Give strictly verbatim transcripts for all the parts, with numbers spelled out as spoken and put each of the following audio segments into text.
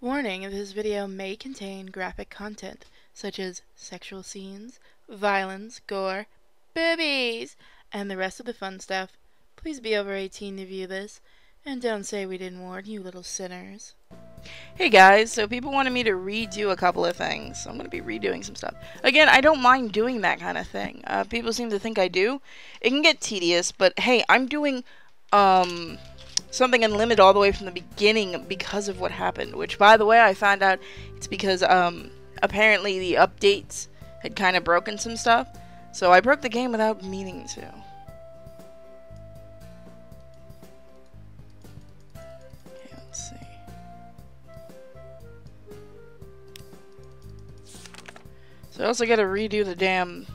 Warning, this video may contain graphic content, such as sexual scenes, violence, gore, boobies, and the rest of the fun stuff. Please be over eighteen to view this, and don't say we didn't warn you little sinners. Hey guys, so people wanted me to redo a couple of things, so I'm going to be redoing some stuff. Again, I don't mind doing that kind of thing. Uh, people seem to think I do. It can get tedious, but hey, I'm doing, um... something unlimited all the way from the beginning because of what happened, which by the way I found out it's because um apparently the updates had kind of broken some stuff, so I broke the game without meaning to. Okay, let's see. So I also gotta redo the damn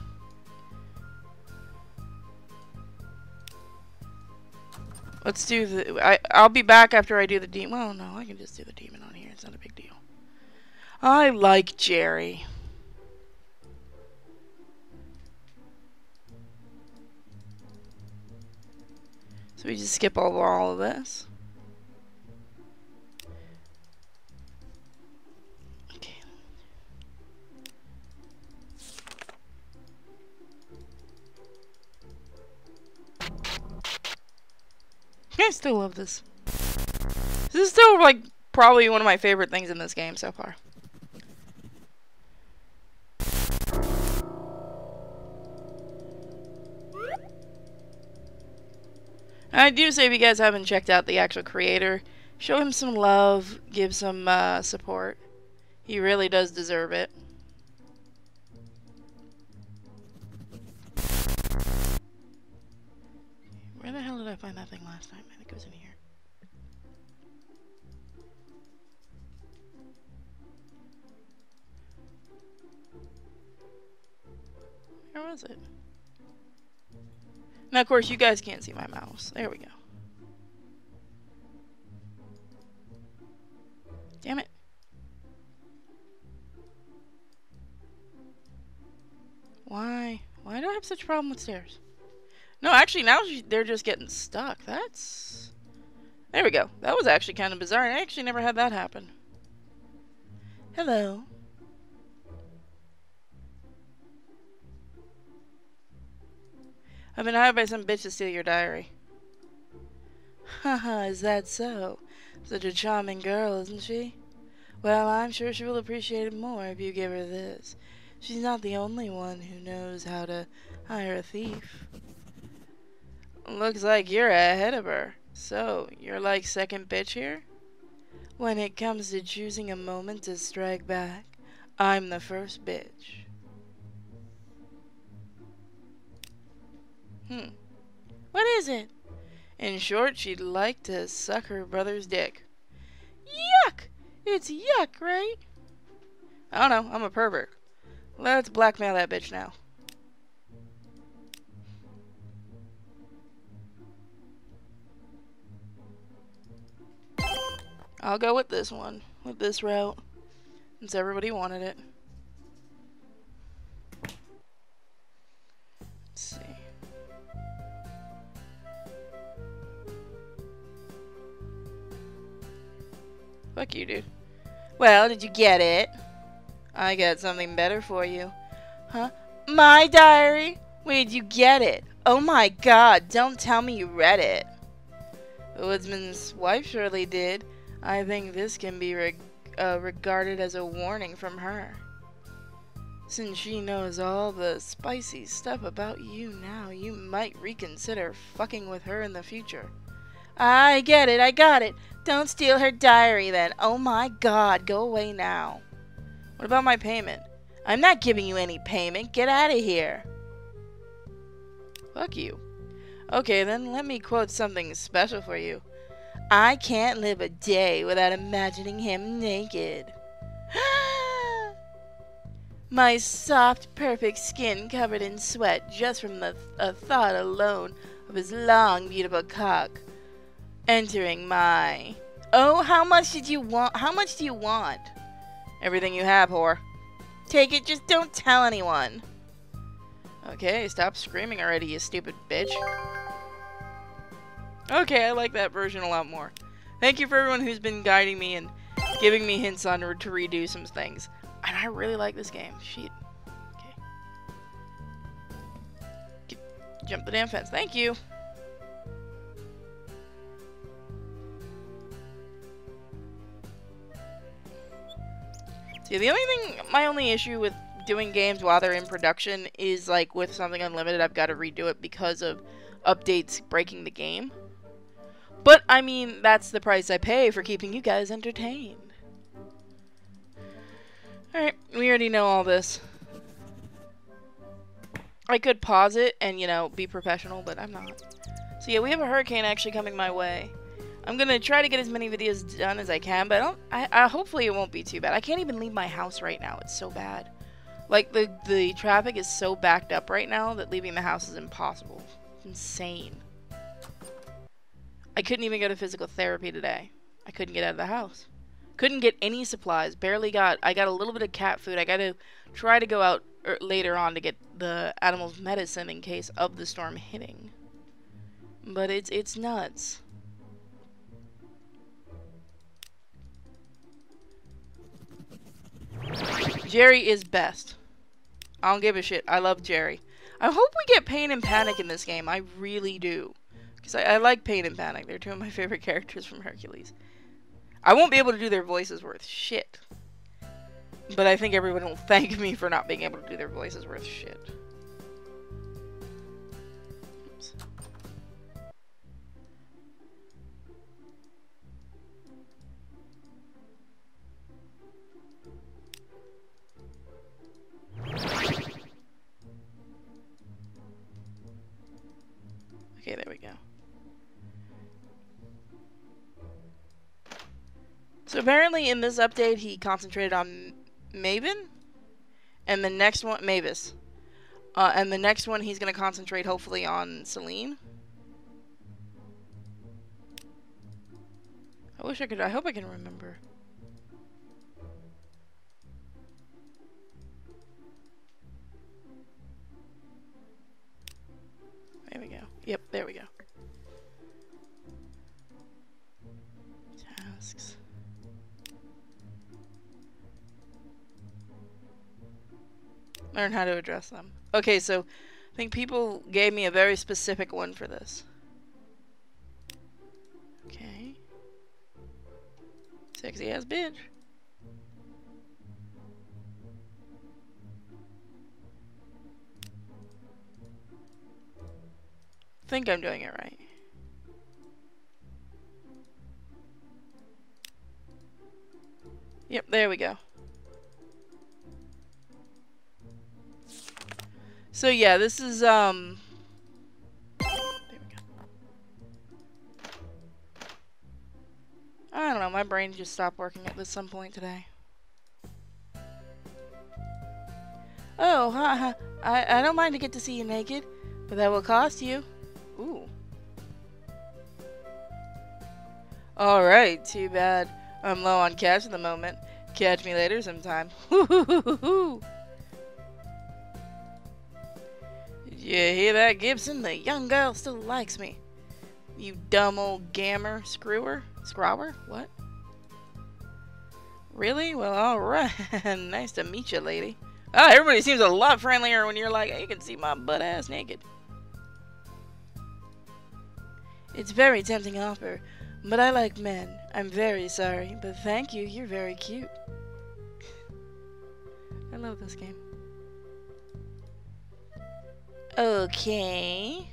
Let's do the... I, I'll be back after I do the demon. Well, no, I can just do the demon on here. It's not a big deal. I like Jerry. So we just skip over all of this. Okay. I still love this. This is still, like, probably one of my favorite things in this game so far. I do say if you guys haven't checked out the actual creator, show him some love, give some uh, support. He really does deserve it. Where the hell did I find that thing last time? I think it was in here. Where was it? Now, of course, you guys can't see my mouse. There we go. Damn it. Why? Why do I have such a problem with stairs? No, actually, now they're just getting stuck. That's... There we go. That was actually kind of bizarre. I actually never had that happen. Hello. I've been hired by some bitch to steal your diary. Haha, is that so? Such a charming girl, isn't she? Well, I'm sure she will appreciate it more if you give her this. She's not the only one who knows how to hire a thief. Looks like you're ahead of her. So, you're like second bitch here? When it comes to choosing a moment to strike back, I'm the first bitch. Hmm. What is it? In short, she'd like to suck her brother's dick. Yuck! It's yuck, right? I don't know. I'm a pervert. Let's blackmail that bitch now. I'll go with this one, with this route, since everybody wanted it. Let's see. Fuck you, dude. Well, did you get it? I got something better for you. Huh? My diary? Where'd you get it? Oh my god, don't tell me you read it. The woodsman's wife surely did. I think this can be reg uh, regarded as a warning from her. Since she knows all the spicy stuff about you now, you might reconsider fucking with her in the future. I get it, I got it. Don't steal her diary then. Oh my god, go away now. What about my payment? I'm not giving you any payment. Get out of here. Fuck you. Okay, then let me quote something special for you. I can't live a day without imagining him naked. My soft, perfect skin covered in sweat just from the th a thought alone of his long, beautiful cock entering my... Oh, how much did you want? How much do you want? Everything you have, whore. Take it, just don't tell anyone. Okay, stop screaming already, you stupid bitch. Okay, I like that version a lot more. Thank you for everyone who's been guiding me and giving me hints on to redo some things. And I really like this game. Shit. Okay. Get, jump the damn fence. Thank you. Yeah, the only thing, my only issue with doing games while they're in production is, like, with something unlimited, I've got to redo it because of updates breaking the game. But, I mean, that's the price I pay for keeping you guys entertained. Alright, we already know all this. I could pause it and, you know, be professional, but I'm not. So, yeah, we have a hurricane actually coming my way. I'm gonna try to get as many videos done as I can, but I don't, I, I, hopefully it won't be too bad. I can't even leave my house right now. It's so bad. Like, the, the traffic is so backed up right now that leaving the house is impossible. It's insane. I couldn't even go to physical therapy today. I couldn't get out of the house. Couldn't get any supplies. Barely got, I got a little bit of cat food. I gotta try to go out er, later on to get the animal's medicine in case of the storm hitting. But it's, it's nuts. Jerry is best. I don't give a shit. I love Jerry. I hope we get Pain and Panic in this game. I really do. Because I, I like Pain and Panic. They're two of my favorite characters from Hercules. I won't be able to do their voices worth shit. But I think everyone will thank me for not being able to do their voices worth shit. Oops. Okay, there we go. So apparently in this update he concentrated on Maven, and the next one Mavis, uh, and the next one he's gonna concentrate hopefully on Celine. I wish I could. I hope I can remember. There we go. Yep, there we go. Tasks. Learn how to address them. Okay, so I think people gave me a very specific one for this. Okay. Sexy ass bitch. I think I'm doing it right. Yep, there we go. So yeah, this is um there we go. I don't know, my brain just stopped working at some point today. Oh, ha ha. I, I don't mind to get to see you naked, but that will cost you. Ooh. Alright, too bad. I'm low on cash at the moment. Catch me later sometime. Woo-hoo-hoo-hoo-hoo! Did you hear that, Gibson? The young girl still likes me. You dumb old gammer screwer? Scrower? What? Really? Well, alright. Nice to meet you, lady. Ah, oh, everybody seems a lot friendlier when you're like, hey, you can see my butt ass naked. It's very tempting offer, but I like men. I'm very sorry, but thank you, you're very cute. I love this game. Okay.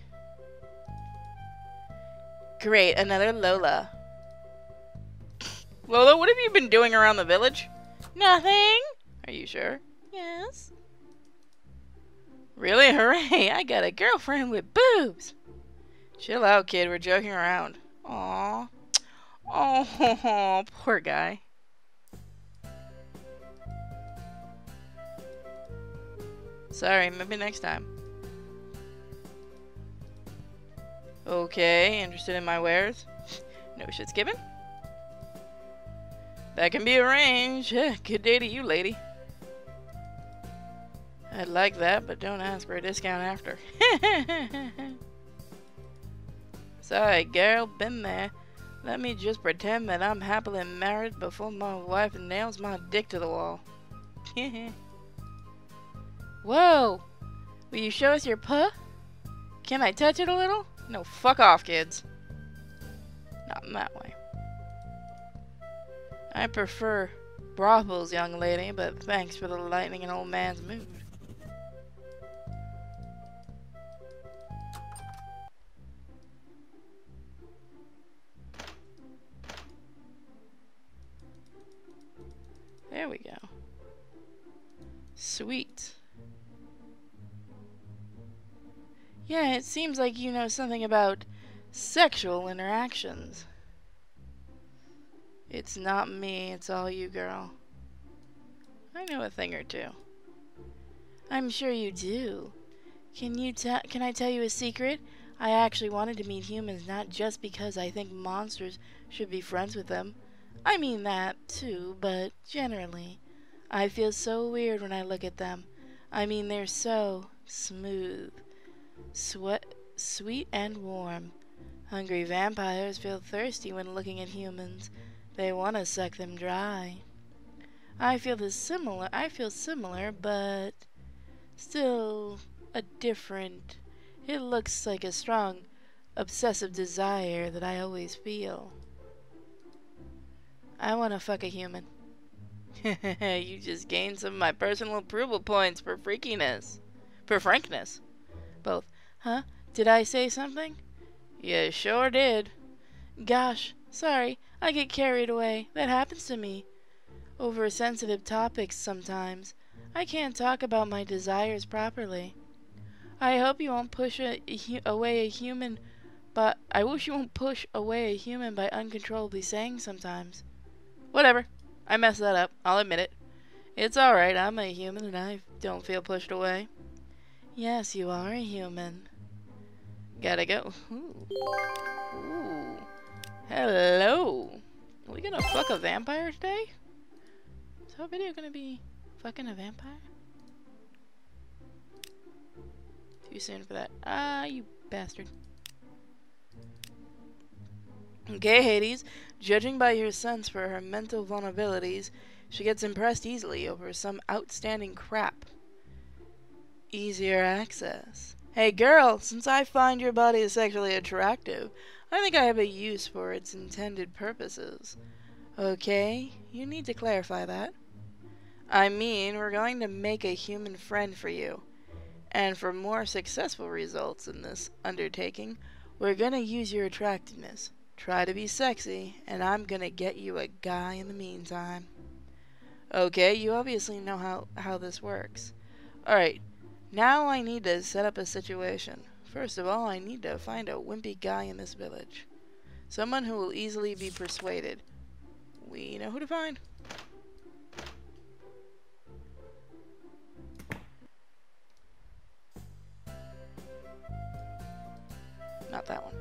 Great, another Lola. Lola, what have you been doing around the village? Nothing. Are you sure? Yes. Really? Hooray, I got a girlfriend with boobs. Chill out, kid. We're joking around. Aww. Oh, poor guy. Sorry, maybe next time. Okay, interested in my wares? No shit's given? That can be arranged. Good day to you, lady. I'd like that, but don't ask for a discount after. Sorry, girl, been there. Let me just pretend that I'm happily married before my wife nails my dick to the wall. Whoa! Will you show us your puh? Can I touch it a little? No, fuck off, kids. Not in that way. I prefer brothels, young lady, but thanks for the lightning in old man's mood. There we go. Sweet. Yeah, it seems like you know something about sexual interactions. It's not me, it's all you, girl. I know a thing or two. I'm sure you do. Can you tell? Can I tell you a secret? I actually wanted to meet humans not just because I think monsters should be friends with them. I mean that, too, but generally, I feel so weird when I look at them. I mean, they're so smooth, sweet, sweet and warm. Hungry vampires feel thirsty when looking at humans. They want to suck them dry. I feel this similar, I feel similar, but still a different. It looks like a strong, obsessive desire that I always feel. I want to fuck a human. You just gained some of my personal approval points for freakiness. For frankness. Both. Huh? Did I say something? You sure did. Gosh, sorry. I get carried away. That happens to me. Over sensitive topics sometimes. I can't talk about my desires properly. I hope you won't push a, a, away a human, but I wish you won't push away a human by uncontrollably saying sometimes. Whatever. I messed that up. I'll admit it. It's alright. I'm a human and I don't feel pushed away. Yes, you are a human. Gotta go. Ooh. Ooh. Hello. Are we gonna fuck a vampire today? Is our video gonna be fucking a vampire? Too soon for that. Ah, you bastard. Okay, Hades, judging by your sense for her mental vulnerabilities, she gets impressed easily over some outstanding crap. Easier access. Hey girl, since I find your body is sexually attractive, I think I have a use for its intended purposes. Okay, you need to clarify that. I mean, we're going to make a human friend for you. And for more successful results in this undertaking, we're going to use your attractiveness. Try to be sexy, and I'm gonna get you a guy in the meantime. Okay, you obviously know how, how this works. Alright, now I need to set up a situation. First of all, I need to find a wimpy guy in this village. Someone who will easily be persuaded. We know who to find. Not that one.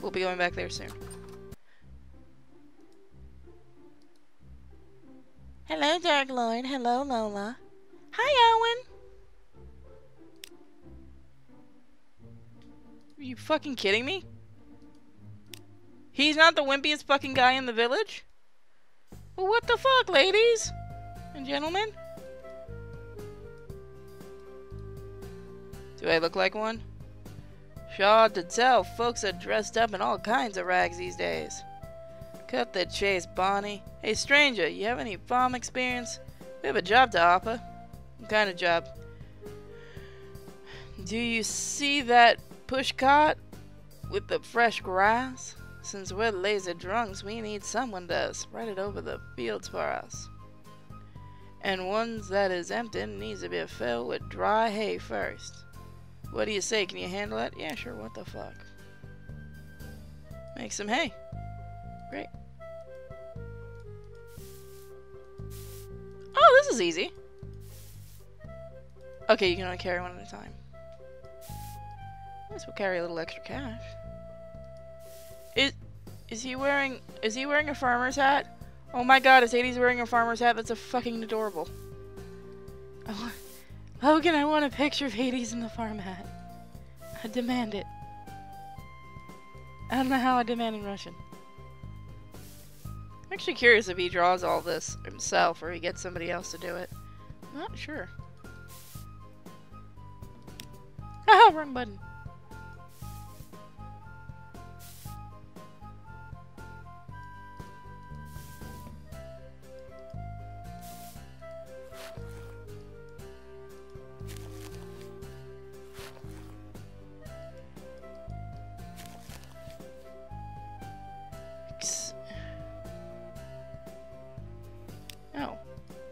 We'll be going back there soon. Hello, Dark Lord. Hello, Lola. Hi, Owen. Are you fucking kidding me? He's not the wimpiest fucking guy in the village? Well, what the fuck, ladies and gentlemen? Do I look like one? Sure to tell, folks are dressed up in all kinds of rags these days. Cut the chase, Bonnie. Hey, stranger, you have any farm experience? We have a job to offer. What kind of job? Do you see that push cart with the fresh grass? Since we're lazy drunks, we need someone to spread it over the fields for us. And ones that is empty needs to be filled with dry hay first. What do you say? Can you handle it? Yeah, sure. What the fuck? Make some hay. Great. Oh, this is easy. Okay, you can only carry one at a time. This will carry a little extra cash. Is is he wearing is he wearing a farmer's hat? Oh my God! Is Hades wearing a farmer's hat? That's a fucking adorable. Oh. Logan, I want a picture of Hades in the farm hat. I demand it. I don't know how I did that in Russian. I'm actually curious if he draws all this himself or he gets somebody else to do it. I'm not sure. Ah, wrong button.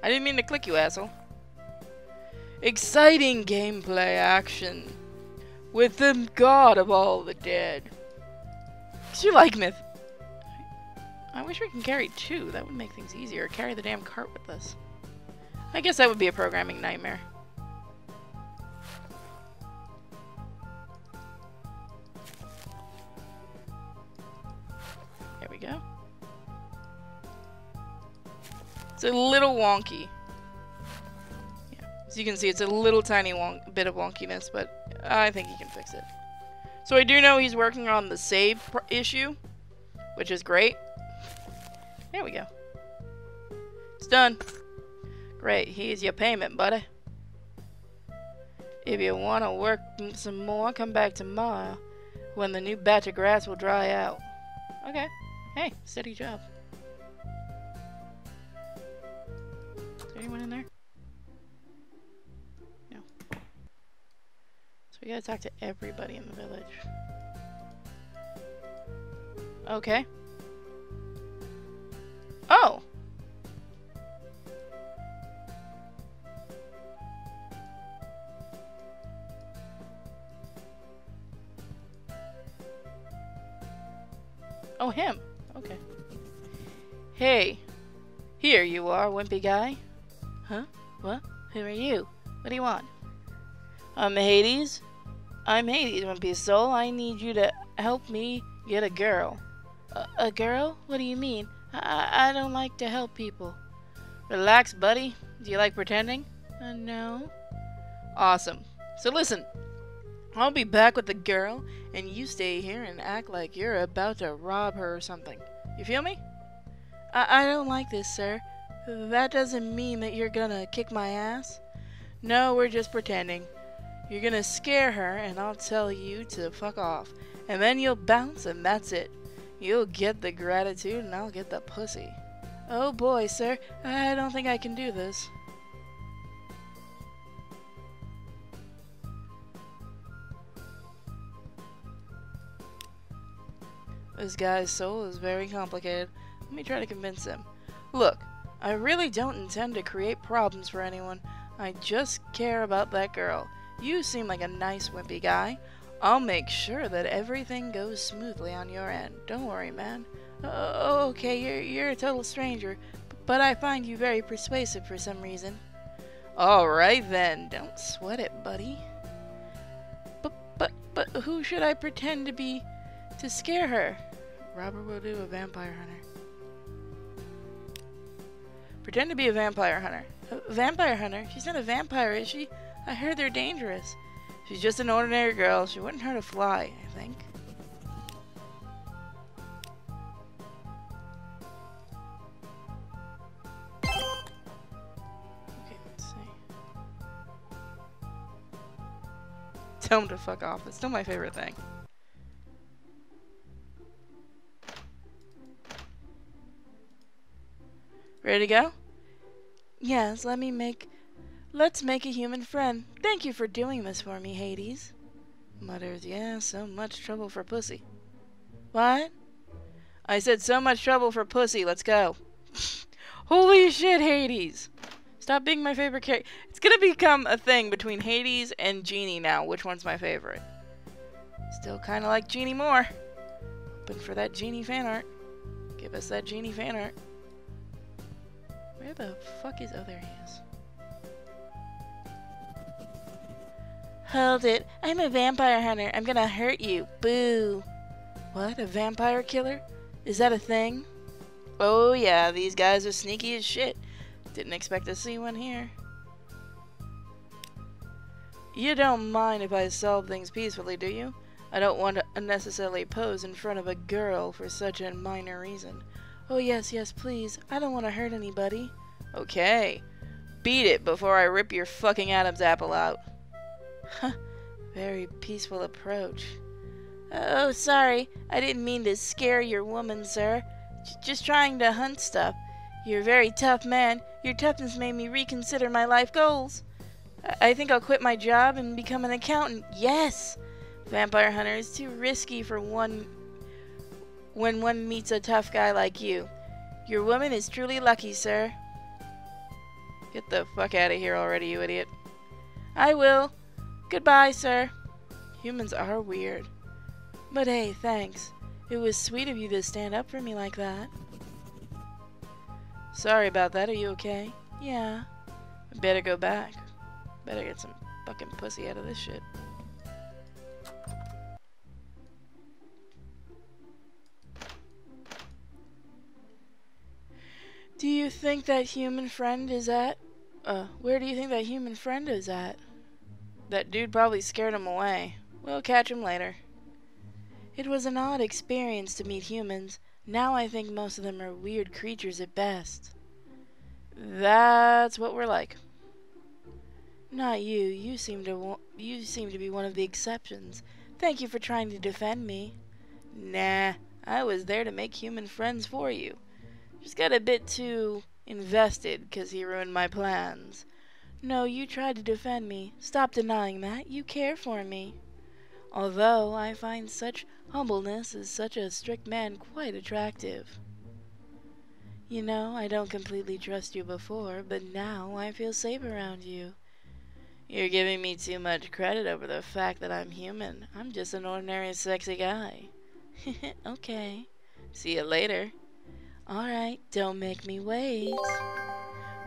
I didn't mean to click you, asshole. Exciting gameplay action with the god of all the dead. Do you like myth? I wish we can carry two. That would make things easier. Carry the damn cart with us. I guess that would be a programming nightmare. There we go. It's a little wonky. Yeah. As you can see, it's a little tiny wonk bit of wonkiness, but I think he can fix it. So I do know he's working on the save pr issue, which is great. There we go. It's done. Great. Here's your payment, buddy. If you want to work some more, come back tomorrow when the new batch of grass will dry out. Okay. Hey, steady job. Anyone in there? No. So we gotta talk to everybody in the village. Okay. Oh! Oh, him! Okay. Hey! Here you are, wimpy guy. Huh? What? Who are you? What do you want? I'm Hades. I'm Hades, wimpy soul. I need you to help me get a girl. A, a girl? What do you mean? I, I don't like to help people. Relax, buddy. Do you like pretending? Uh, no. Awesome. So listen, I'll be back with the girl, and you stay here and act like you're about to rob her or something. You feel me? I, I don't like this, sir. That doesn't mean that you're gonna kick my ass. No, we're just pretending. You're gonna scare her and I'll tell you to fuck off. And then you'll bounce and that's it. You'll get the gratitude and I'll get the pussy. Oh boy, sir. I don't think I can do this. This guy's soul is very complicated. Let me try to convince him. Look. I really don't intend to create problems for anyone. I just care about that girl. You seem like a nice, wimpy guy. I'll make sure that everything goes smoothly on your end. Don't worry, man. Uh, okay, you're, you're a total stranger, but I find you very persuasive for some reason. Alright then, don't sweat it, buddy. But, but, but who should I pretend to be to scare her? Robert will do a vampire hunter. Pretend to be a vampire hunter. A vampire hunter? She's not a vampire, is she? I heard they're dangerous. She's just an ordinary girl. She wouldn't hurt a fly, I think. Okay, let's see. Tell him to fuck off. It's still my favorite thing. Ready to go? Yes, let me make... Let's make a human friend. Thank you for doing this for me, Hades. Mutters, yeah, so much trouble for pussy. What? I said so much trouble for pussy, let's go. Holy shit, Hades! Stop being my favorite character. It's gonna become a thing between Hades and Genie now. Which one's my favorite? Still kinda like Genie more. Hoping for that Genie fan art. Give us that Genie fan art. Where the fuck is... Oh, there he is. Hold it. I'm a vampire hunter. I'm gonna hurt you. Boo. What? A vampire killer? Is that a thing? Oh yeah, these guys are sneaky as shit. Didn't expect to see one here. You don't mind if I solve things peacefully, do you? I don't want to unnecessarily pose in front of a girl for such a minor reason. Oh yes, yes, please. I don't want to hurt anybody. Okay. Beat it before I rip your fucking Adam's apple out. Huh. Very peaceful approach. Oh, sorry. I didn't mean to scare your woman, sir. J- just trying to hunt stuff. You're a very tough man. Your toughness made me reconsider my life goals. I, I think I'll quit my job and become an accountant. Yes! Vampire hunter is too risky for one when one meets a tough guy like you. Your woman is truly lucky, sir. Get the fuck out of here already, you idiot. I will. Goodbye, sir. Humans are weird. But hey, thanks. It was sweet of you to stand up for me like that. Sorry about that. Are you okay? Yeah. I better go back. Better get some fucking pussy out of this shit. Do you think that human friend is at? Uh, where do you think that human friend is at? That dude probably scared him away. We'll catch him later. It was an odd experience to meet humans. Now I think most of them are weird creatures at best. That's what we're like. Not you. You seem to wa- you seem to be one of the exceptions. Thank you for trying to defend me. Nah, I was there to make human friends for you. Just got a bit too invested because he ruined my plans. No, you tried to defend me. Stop denying that. You care for me. Although I find such humbleness as such a strict man quite attractive. You know, I don't completely trust you before, but now I feel safe around you. You're giving me too much credit over the fact that I'm human. I'm just an ordinary sexy guy. Okay. See you later. Alright, don't make me wait.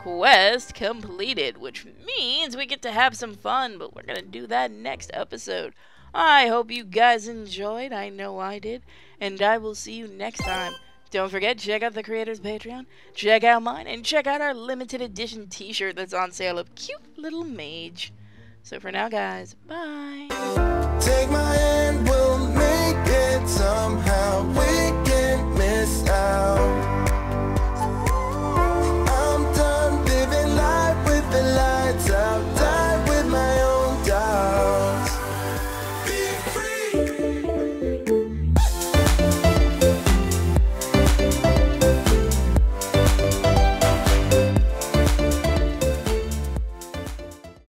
Quest completed, which means we get to have some fun, but we're gonna do that next episode. I hope you guys enjoyed, I know I did, and I will see you next time. Don't forget, check out the creator's Patreon, check out mine, and check out our limited edition t-shirt that's on sale of Cute Little Mage. So for now, guys, bye. Take my hand, Will.